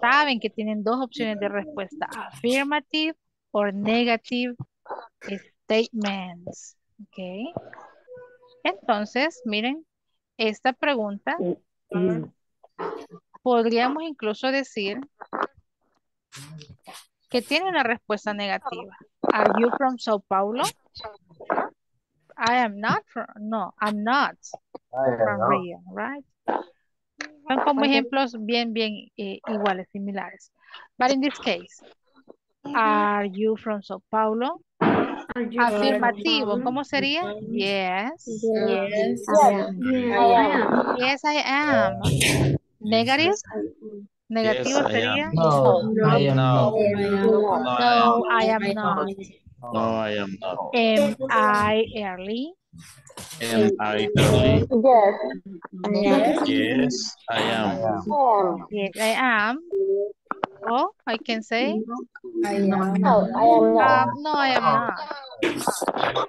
saben que tienen dos opciones de respuesta, affirmative or negative statements. Okay. Entonces, miren, esta pregunta podríamos incluso decir que tiene una respuesta negativa. Are you from Sao Paulo? I am not from, no, I'm not from Rio, right? Son como ejemplos bien, bien eh, iguales, similares. But in this case, are you from Sao Paulo? Afirmativo, ¿cómo sería? Yes. Yes. Yes, I am. Yes, I am. Negative. Negativo yes, sería. No, no, I am not. No, I am not. No, I am not. Am I early? Am I early? Yes. Yes, I am. Yes, I am. Oh, I can say. I am. No, I am not. Um, no, I am not.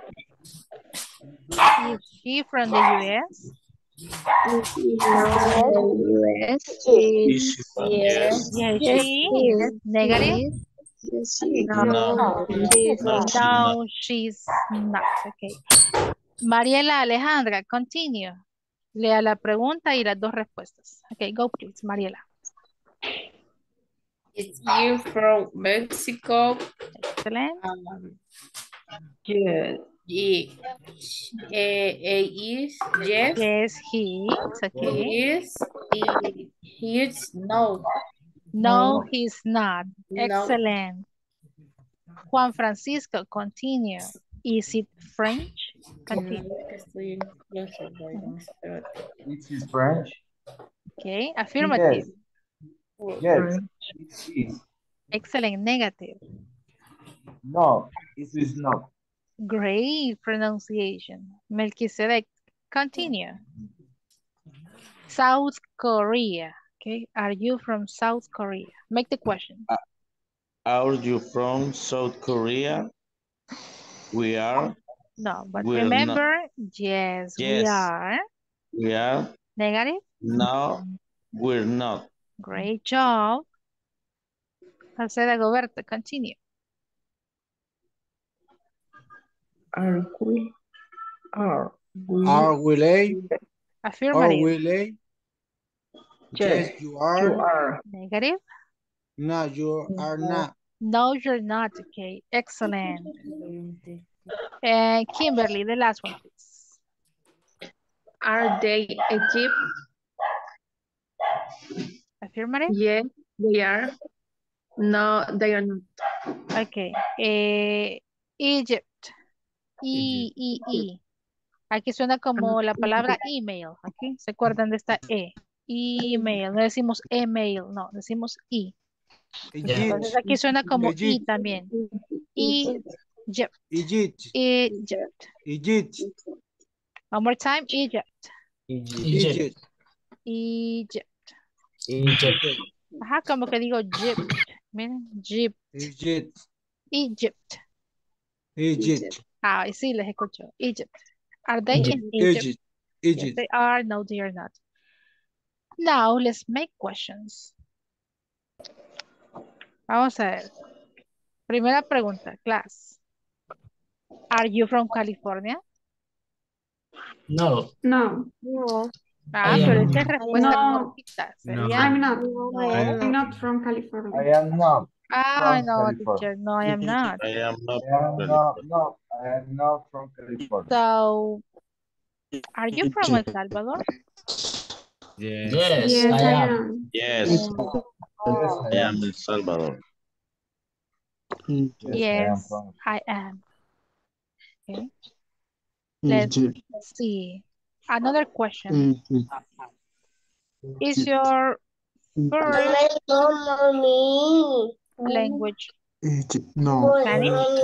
Is she from the U S? Yes. Yes. Yes. Yes. Yes. Yes. Negative. No, no, no, she's not. Okay. Mariela Alejandra, continue. Lea la pregunta y las dos respuestas. Okay, go please, Mariela. Is you from Mexico? Excellent. Um, yeah. Yeah. Uh, uh, is, yes. Yes, he is. Okay. He is. He, he is. No. No, he's not. Excellent. No. Juan Francisco, continue. Is it French? Continue. It is French. Okay, affirmative. Yes, yes. It is. Excellent, negative. No, it is not. Great pronunciation. Melchizedek, continue. South Korea. Okay, are you from South Korea? Make the question. Uh, are you from South Korea? We are. No, but We're remember, not. Yes, yes, we are. We are. Negative? No, we're not. Great job. Alceda Goberta, continue. Are we? Are we? Are we late? Affirmative. Are we late? Yes, yes, you are. You are. Negative. No, you are not. No, you're not. Okay, excellent. And uh, Kimberly, the last one, please. Are they a Jeep? Affirmative. Yes, yeah, they are. No, they are not. Okay. Uh, Egypt. E, E, E. Aquí suena como la palabra email, ¿ok? ¿Se acuerdan de esta E? Email, no decimos email, no, decimos E. Entonces aquí suena como E también. Egypt. Egypt. Egypt. Egypt. One more time, Egypt. Egypt. Egypt. Egypt. Ajá, como que digo Egypt. Miren, Egypt. Egypt. Egypt. Egypt. Ah, sí, les escucho. Egypt. Are they Egypt. in Egypt? Egypt. Egypt. Yes, they are. No, they are not. Now, let's make questions. Vamos a ver. Primera pregunta, class. Are you from California? No. No. No. Ah, pero esta es respuesta cortita. No. I'm not. I'm not from California. I am not. Ah, no, teacher. No, I am not. I am not. No, I am not from California. So, are you from El Salvador? Yes. Yes, yes I, I am. am. Yes. Yes, I am El Salvador. Yes, yes I am. I am. Okay. Let's see. Another question. Is your first language? No. Spanish?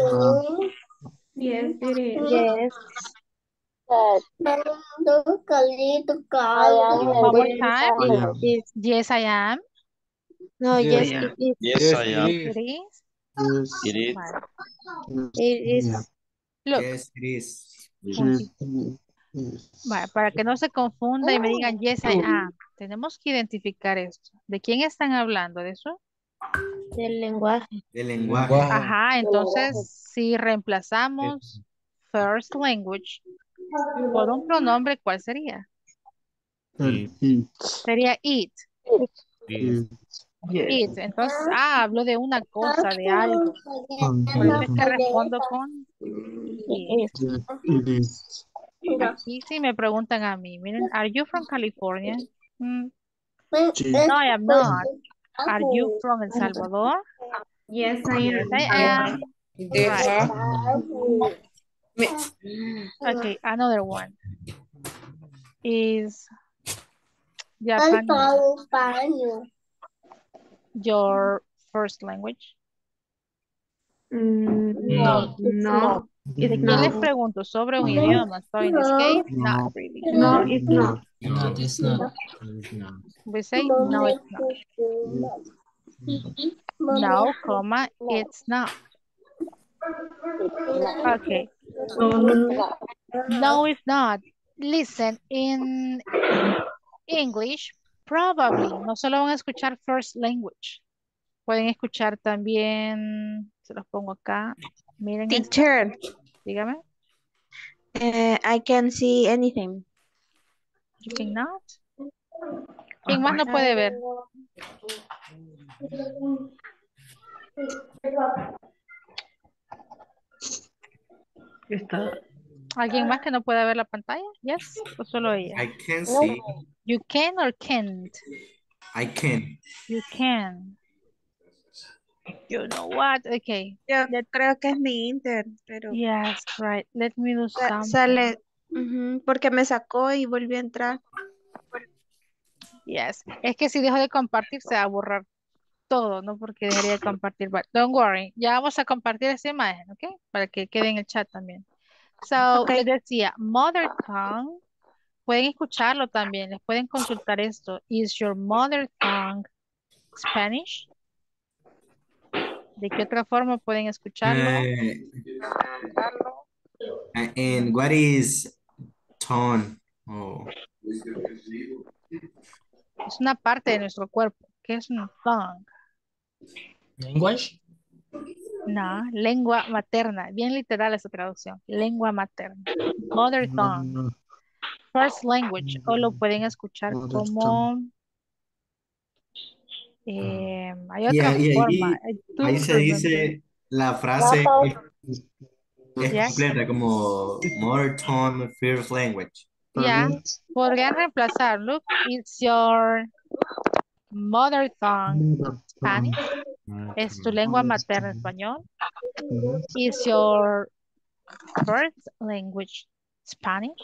Yes, it is. Yes. One more time. I yes, yes, I am. No, yes, yes it is. Yes, I am. It is. Yes, it is. It is. Look. Yes, it is. Yes. Vale, para que no se confunda y me digan yes I am, tenemos que identificar esto. ¿De quién están hablando? ¿De eso? Del lenguaje. Del lenguaje. Ajá, entonces si reemplazamos first language por un pronombre, ¿cuál sería? It. Sería it. It. It. Entonces, ah, hablo de una cosa, de algo. Por eso es que respondo con it. Aquí sí me preguntan a mí, miren, are you from California? Mm. No, I am not. Are you from El Salvador? Yes, I am. Yes, I am. Right. Okay, another one. Is Japanese your first language? Mm, no, no. Yo no. les pregunto sobre un no. idioma, so in this case, no. not really. No, it's not. No, it's not. We say, no, it's not. No, comma, it's not. Okay. No, it's not. Listen, in English, probably, no solo van a escuchar first language. Pueden escuchar también, se los pongo acá. Miren Teacher, esto. Dígame. Uh, I can see anything. You cannot. ¿Quién más no puede ver? Está. ¿Alguien más que no pueda ver la pantalla? Yes, o solo ella. I can see. You can or can't? I can. You can. You know what? Okay. Yo creo que es mi inter, pero... Yes, right. Let me do something. Sale, uh-huh, porque me sacó y volvió a entrar. Yes. Es que si dejo de compartir se va a borrar todo, ¿no? Porque dejaría de compartir. But don't worry. Ya vamos a compartir esa imagen, ¿ok? Para que quede en el chat también. So, okay. Les decía, mother tongue. Pueden escucharlo también. Les pueden consultar esto. Is your mother tongue Spanish? ¿De qué otra forma pueden escucharlo? Uh, and what is tone? Oh. Es una parte de nuestro cuerpo. ¿Qué es un tongue? ¿Language? No, lengua materna. Bien literal esa traducción. Lengua materna. Mother tongue. No, no. First language. No, no. O lo pueden escuchar Mother como... Tongue. Eh, hay otra y, forma. Y, y, ahí se dice la frase es, es yes. completa como mother tongue, first language. Ya, yeah. Podrían reemplazar. Look, it's your mother tongue Spanish. Es tu lengua materna español. It's your first language Spanish.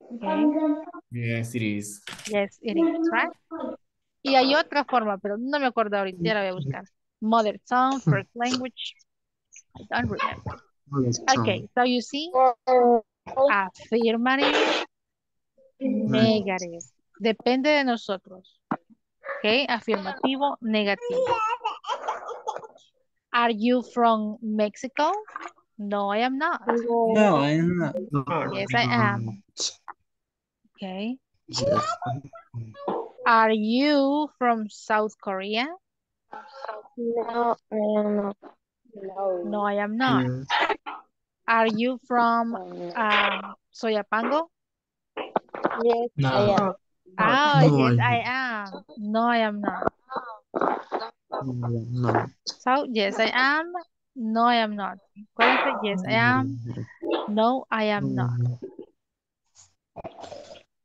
Okay. Yes, it is. Yes, it is, right? Y hay otra forma, pero no me acuerdo ahorita, ya la voy a buscar. Mother tongue, first language. I don't remember. Okay, so you see, affirmative, negative. Depende de nosotros. Okay, afirmativo, negativo. Are you from Mexico? No, I am not. No, I am not. Yes, I am. Okay. Yes. Are you from South Korea? No, I am not. No, no I am not. Mm. Are you from um, Soyapango? Yes, no. I am. Oh, no, yes, I am. No, I am not. No, no. So, yes, I am. No, I am not. Yes, I am. No, I am not.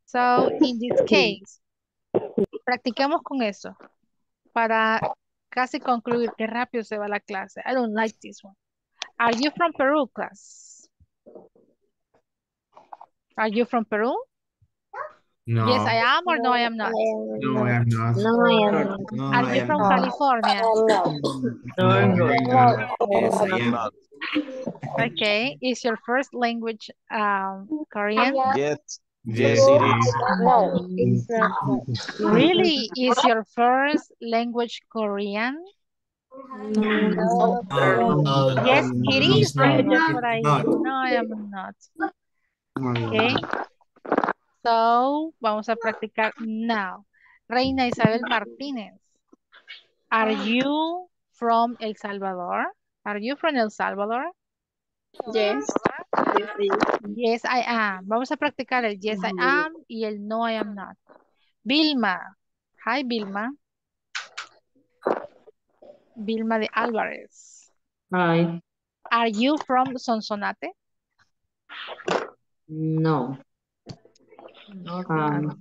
So, in this case, practiquemos con eso para casi concluir que rápido se va la clase. I don't like this one. Are you from Peru, class? Are you from Peru? No. Yes, I am or no, I am not? No, I am not. No, I am not. No, Are I you am from not. California? No, no, yes, I am not. Okay, is your first language um, Korean? Yes. Yes, it is. No, it's not. Really? Is your first language Korean? No. No, no, yes, no, it no, is. I know, but I no, I am not. Okay. So, vamos a practicar now. Reina Isabel Martínez. Are you from El Salvador? Are you from El Salvador? Yes. Yes, I am. Vamos a practicar el yes, I am y el no, I am not. Vilma. Hi, Vilma. Vilma de Álvarez. Hi. Are you from Sonsonate? No. No, um,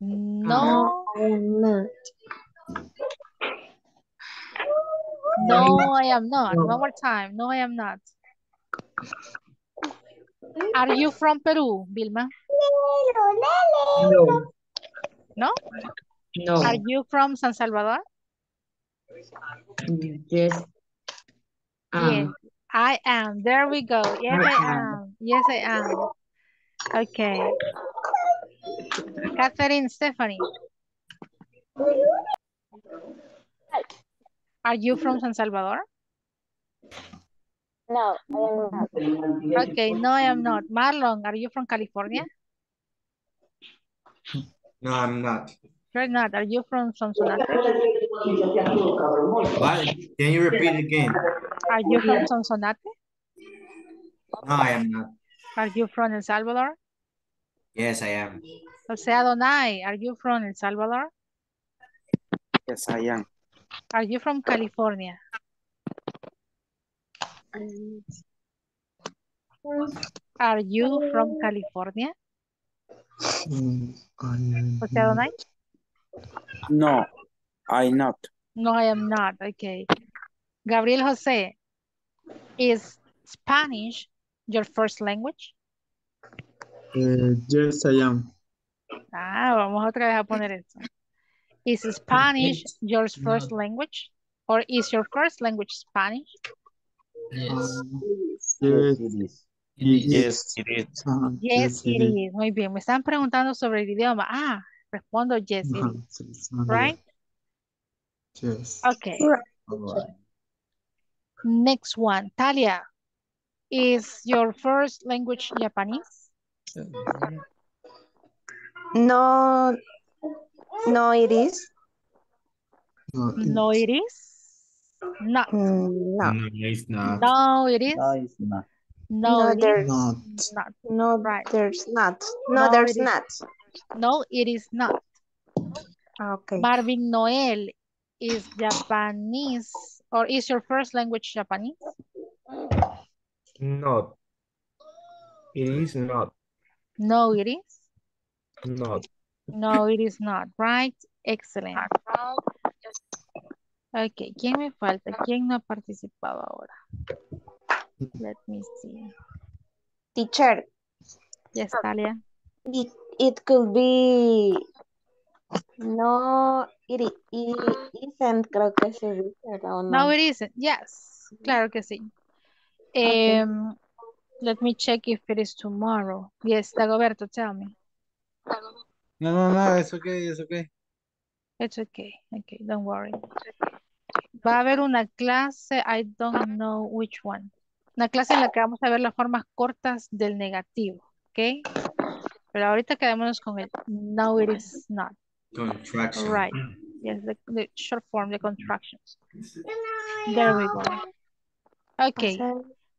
no, no, no, I am not. One more time. No, I am not. Are you from Peru, Vilma? No. No? No. Are you from San Salvador? Yes. Um, yes. I am. There we go. Yes, I am. Yes, I am. Okay. Catherine Stephanie. Are you from San Salvador? No, I am not. Okay, no, I am not. Marlon, are you from California? No, I'm not. You're not. Are you from Sonsonate? What? Can you repeat again? Are you from Sonsonate? No, I am not. Are you from El Salvador? Yes, I am. Jose Adonai, are you from El Salvador? Yes, I am. Are you from California? Are you from California? Jose Adonai? No, I not. No, I am not. Okay. Gabriel Jose, is Spanish your first language? Uh, yes, I am. Ah, vamos otra vez a poner esto. Is Spanish your first no. language? Or is your first language Spanish? Yes. Yes, it is. Yes, it is. Uh, yes, yes, it is. is. Muy bien. Me están preguntando sobre el idioma. Ah. Respondo yes, it is. Right? Yes. Okay. Right. Next one, Talia. Is your first language Japanese? No, no, it is. No, it is. Not. No, no, it is not. No, it is. No, it is not. No, there's not. No, there's not. No, there's not. No, it is not. Okay. Marvin Noel, is Japanese or is your first language Japanese? No. It is not. No, it is? Not. No, it is not. Right? Excellent. Okay. ¿Quién me falta? ¿Quién no ha participado ahora? Let me see. Teacher. Yes, Talia. It, it could be no, it, it, it isn't, creo que se dice, no. No, it isn't, yes, claro que sí. Okay. Um, let me check if it is tomorrow. Yes, Dagoberto, tell me. No, no, no, it's okay, it's okay. It's okay, okay, don't worry. Va a haber una clase, I don't know which one. Una clase en la que vamos a ver las formas cortas del negativo, ¿ok? Pero ahorita quedémonos con el no, it is not. Contraction. Right, yes, the, the short form, the contractions. There we go. Okay,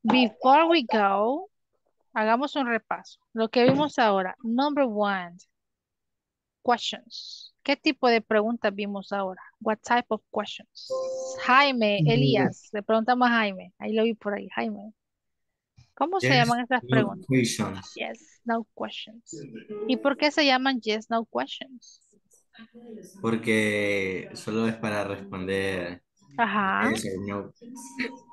before we go, hagamos un repaso. Lo que vimos ahora, number one, questions. ¿Qué tipo de preguntas vimos ahora? What type of questions? Jaime, Elías, le preguntamos a Jaime. Ahí lo vi por ahí, Jaime. ¿Cómo yes, se llaman esas no preguntas? Questions. Yes, no questions. ¿Y por qué se llaman yes, no questions? Porque solo es para responder. Ajá. Yes or no.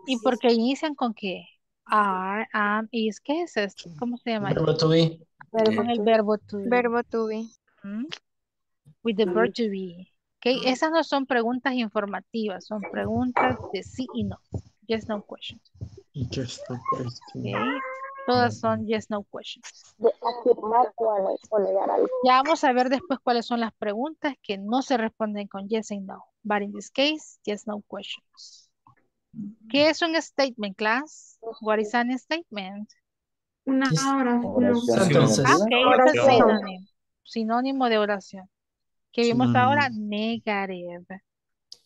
¿Y por qué inician con qué? Are, am, is. ¿Qué es esto? ¿Cómo se llama? Verbo to be. Verbo, con el verbo to be. Verbo to be. ¿Mm? With the verb to be. Okay. Esas no son preguntas informativas, son preguntas de sí y no. Yes, no questions. Yes, no questions. Okay. Todas son yes, no questions. De afirmar o negar algo. Ya vamos a ver después cuáles son las preguntas que no se responden con yes and no. But in this case, yes, no questions. ¿Qué es un statement, class? What is an statement? Una oración. Entonces, ah, okay, oración. Es sinónimo, sinónimo de oración. Que vimos mm. ahora, negative.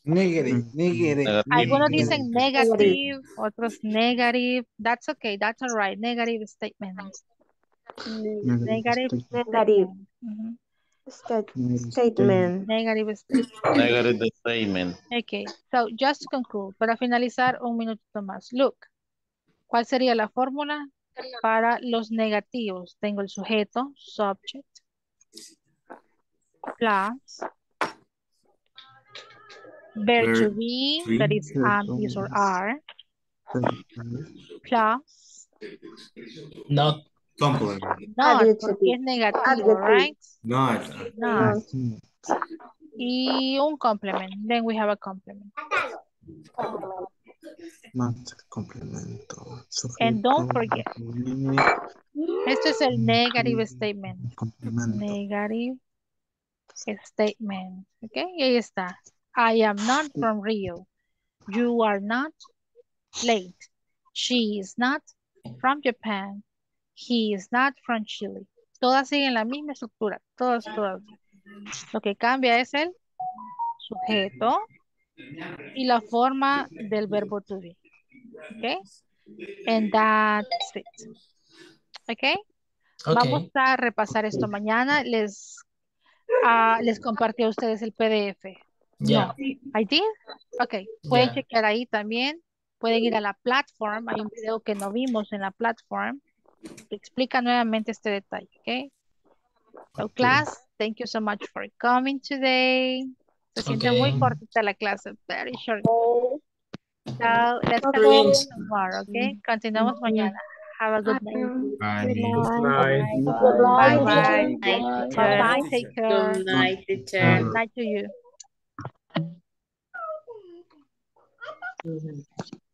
Negative, negative. Algunos dicen negative, otros negative. That's okay, that's all right. Negative statement. Negative Negative statement. Negative statement. Negative statement. Okay, so just to conclude, para finalizar un minutito más. Look, ¿cuál sería la fórmula para los negativos? Tengo el sujeto, subject, plus verb to be, that is am, is, or are, plus not complement, not porque es negativo, right? Not, not, y un complement. Then we have a complement. Complemento. And don't forget, este es el negative statement. Negative statement. Ok, y ahí está. I am not from Rio. You are not late. She is not from Japan. He is not from Chile. Todas siguen la misma estructura. Todas, todas. Lo que cambia es el sujeto y la forma del verbo to be. Ok. And that's it. Ok. Okay. Vamos a repasar esto mañana. Les Uh, les compartí a ustedes el P D F. Yeah. No, I did. Ok, pueden yeah. chequear ahí también. Pueden ir a la platform. Hay un video que no vimos en la platform que explica nuevamente este detalle. Ok. So okay. Class, thank you so much for coming today. Se siente okay. muy cortita la clase. Very short. So, let's continue tomorrow. Ok, continuamos mañana. Have a good night. Bye. Good night. Bye. Bye. Bye. Bye. Take care. Good night, teacher. Good night to you.